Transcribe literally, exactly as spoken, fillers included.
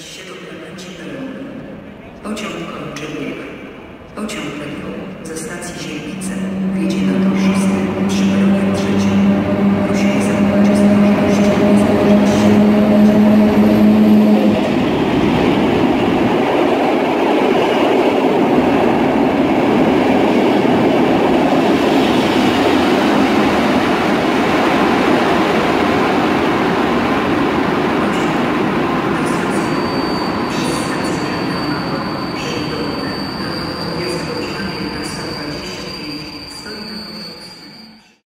udać się do krawędzi peronu. Pociąg kończy bieg. Pociąg lewą ze stacji Zielnice jedzie na to.